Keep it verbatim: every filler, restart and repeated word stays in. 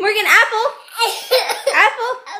Morgan, apple. Apple.